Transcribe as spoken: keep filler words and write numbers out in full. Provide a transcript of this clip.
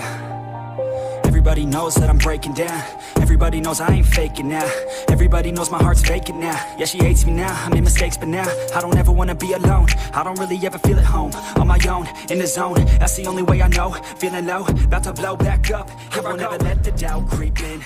yeah. Everybody knows that I'm breaking down. Everybody knows I ain't faking now. Everybody knows my heart's vacant now. Yeah, she hates me now, I made mistakes, but now I don't ever wanna be alone. I don't really ever feel at home. On my own, in the zone, that's the only way I know. Feeling low, about to blow back up. Here I won't ever let the doubt creep in.